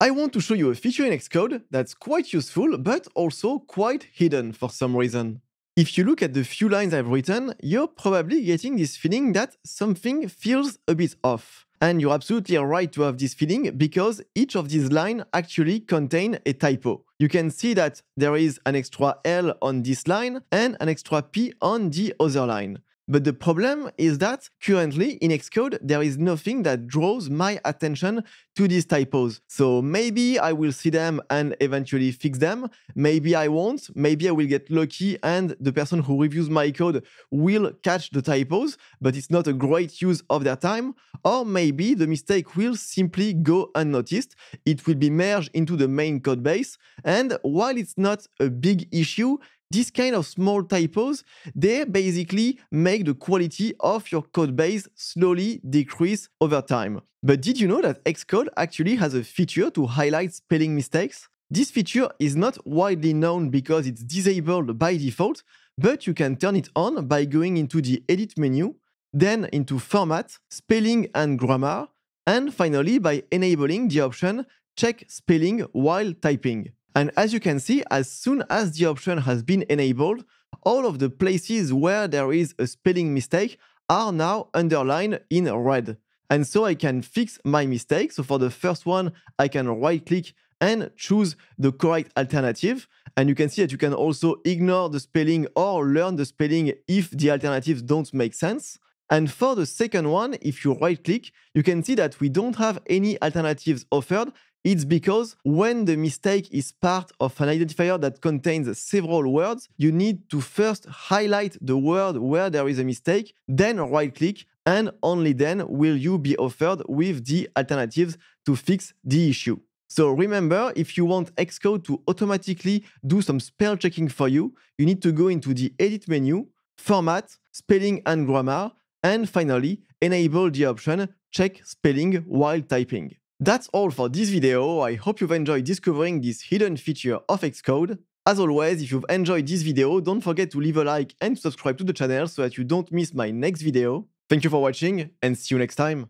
I want to show you a feature in Xcode that's quite useful, but also quite hidden for some reason. If you look at the few lines I've written, you're probably getting this feeling that something feels a bit off. And you're absolutely right to have this feeling, because each of these lines actually contain a typo. You can see that there is an extra L on this line and an extra P on the other line. But the problem is that currently in Xcode, there is nothing that draws my attention to these typos. So maybe I will see them and eventually fix them. Maybe I won't. Maybe I will get lucky and the person who reviews my code will catch the typos, but it's not a great use of their time. Or maybe the mistake will simply go unnoticed. It will be merged into the main code base. And while it's not a big issue, these kind of small typos, they basically make the quality of your code base slowly decrease over time. But did you know that Xcode actually has a feature to highlight spelling mistakes? This feature is not widely known because it's disabled by default, but you can turn it on by going into the Edit menu, then into Format, Spelling and Grammar, and finally by enabling the option Check Spelling While Typing. And as you can see, as soon as the option has been enabled, all of the places where there is a spelling mistake are now underlined in red. And so I can fix my mistake. So for the first one, I can right-click and choose the correct alternative. And you can see that you can also ignore the spelling or learn the spelling if the alternatives don't make sense. And for the second one, if you right-click, you can see that we don't have any alternatives offered. It's because when the mistake is part of an identifier that contains several words, you need to first highlight the word where there is a mistake, then right-click, and only then will you be offered with the alternatives to fix the issue. So remember, if you want Xcode to automatically do some spell checking for you, you need to go into the Edit menu, Format, Spelling and Grammar, and finally, enable the option Check Spelling While Typing. That's all for this video. I hope you've enjoyed discovering this hidden feature of Xcode. As always, if you've enjoyed this video, don't forget to leave a like and subscribe to the channel so that you don't miss my next video. Thank you for watching and see you next time.